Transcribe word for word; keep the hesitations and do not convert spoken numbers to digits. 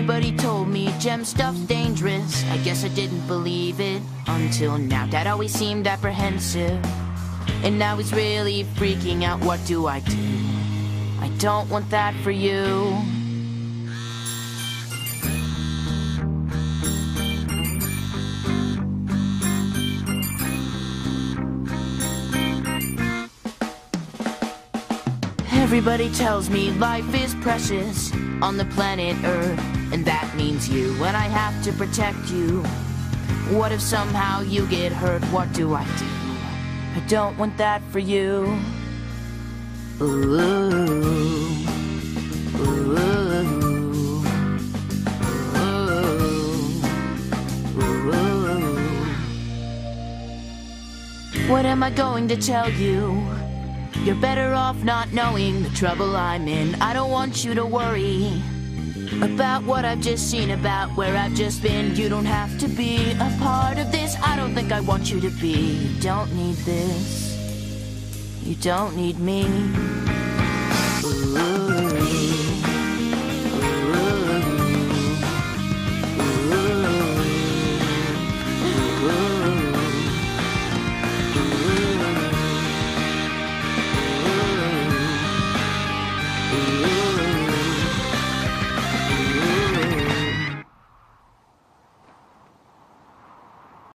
Everybody told me gem stuff's dangerous. I guess I didn't believe it until now. Dad always seemed apprehensive, and I was really freaking out. What do I do? I don't want that for you. Everybody tells me life is precious on the planet Earth, and that means you, and I have to protect you. What if somehow you get hurt? What do I do? I don't want that for you. Ooh, ooh, ooh, ooh. What am I going to tell you? You're better off not knowing the trouble I'm in. I don't want you to worry about what I've just seen, about where I've just been. You don't have to be a part of this. I don't think I want you to be. You don't need this. You don't need me.